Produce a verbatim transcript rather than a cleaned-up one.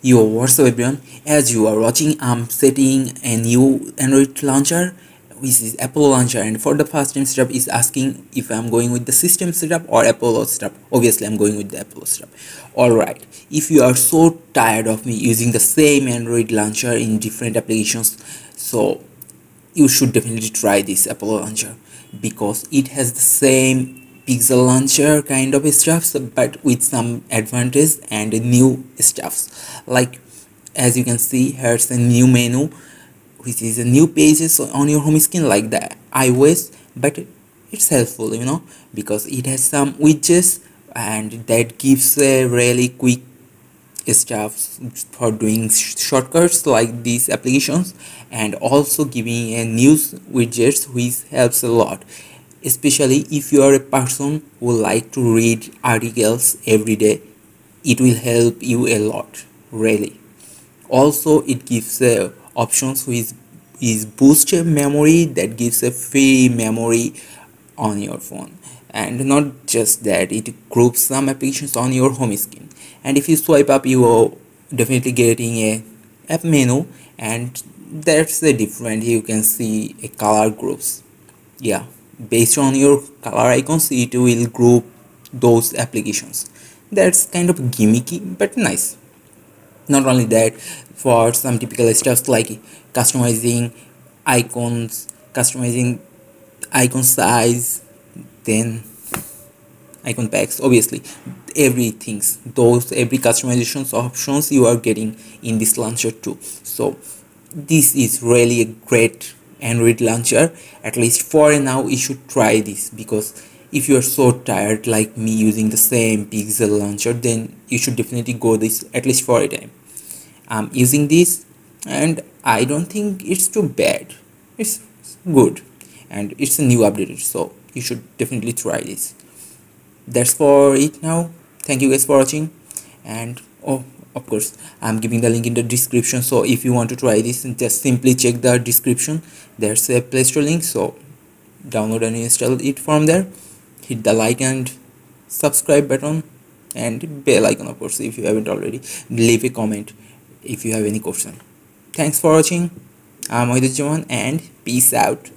Yo, what's up everyone? As you are watching, I'm setting a new Android launcher, which is Apollo launcher, and for the first time setup is asking if I'm going with the system setup or Apollo setup. Obviously I'm going with the Apollo setup. Alright, if you are so tired of me using the same Android launcher in different applications, so you should definitely try this Apollo launcher because it has the same Pixel launcher kind of stuffs but with some advantage and new stuffs. Like as you can see, here's a new menu which is a new pages on your home screen like the iOS, but it's helpful, you know, because it has some widgets and that gives a really quick stuff for doing shortcuts like these applications, and also giving a news widgets which helps a lot, especially if you are a person who like to read articles every day. It will help you a lot, really. Also it gives uh, options with is boost memory, that gives a free memory on your phone, and not just that, it groups some applications on your home screen, and if you swipe up you are definitely getting a app menu, and that's the different. You can see a color groups, yeah, based on your color icons it will group those applications. That's kind of gimmicky but nice. Not only that, for some typical stuff like customizing icons, customizing icon size, then icon packs, obviously everything, those every customizations options you are getting in this launcher too. So this is really a great Android launcher. At least for now you should try this, because if you are so tired like me using the same Pixel launcher, then you should definitely go this at least for a time. I'm using this and I don't think it's too bad. It's good and it's a new update, so you should definitely try this. That's for it now. Thank you guys for watching, and oh, of course I'm giving the link in the description, so if you want to try this just simply check the description. There's a Play Store link, so download and install it from there. Hit the like and subscribe button and bell icon, of course, if you haven't already. Leave a comment if you have any question. Thanks for watching. I'm Oheduzzaman and peace out.